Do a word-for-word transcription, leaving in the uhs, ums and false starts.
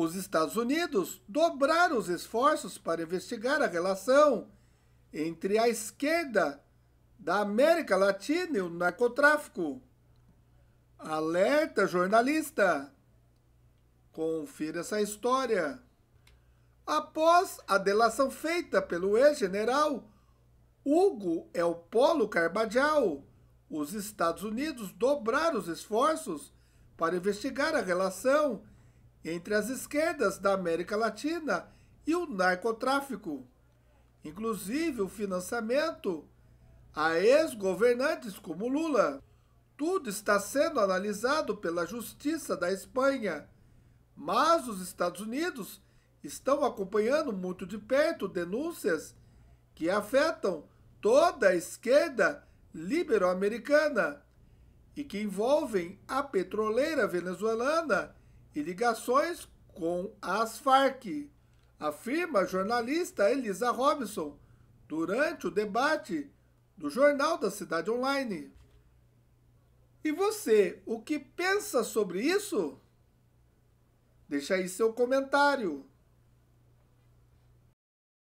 Os Estados Unidos dobraram os esforços para investigar a relação entre a esquerda da América Latina e o narcotráfico. Alerta, jornalista! Confira essa história. Após a delação feita pelo ex-general Hugo Elpolo Carbajal, os Estados Unidos dobraram os esforços para investigar a relação entre as esquerdas da América Latina e o narcotráfico, inclusive o financiamento a ex-governantes como Lula. Tudo está sendo analisado pela Justiça da Espanha, mas os Estados Unidos estão acompanhando muito de perto denúncias que afetam toda a esquerda libero-americana e que envolvem a petroleira venezuelana e ligações com as Farc, afirma a jornalista Elisa Robinson durante o debate do Jornal da Cidade Online. E você, o que pensa sobre isso? Deixa aí seu comentário.